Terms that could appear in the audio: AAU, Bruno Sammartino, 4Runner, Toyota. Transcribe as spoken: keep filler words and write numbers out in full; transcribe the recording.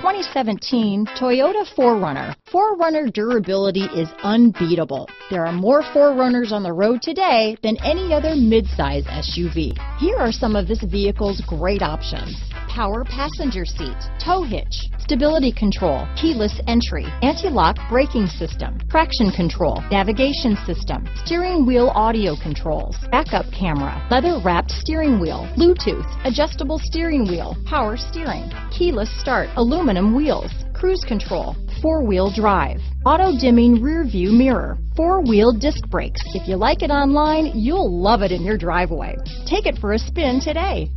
twenty seventeen Toyota four runner. four runner durability is unbeatable. There are more four runners on the road today than any other midsize S U V. Here are some of this vehicle's great options: power passenger seat, tow hitch, stability control, keyless entry, anti-lock braking system, traction control, navigation system, steering wheel audio controls, backup camera, leather-wrapped steering wheel, Bluetooth, adjustable steering wheel, power steering, keyless start, aluminum wheels, cruise control, four-wheel drive, auto-dimming rear-view mirror, four-wheel disc brakes. If you like it online, you'll love it in your driveway. Take it for a spin today.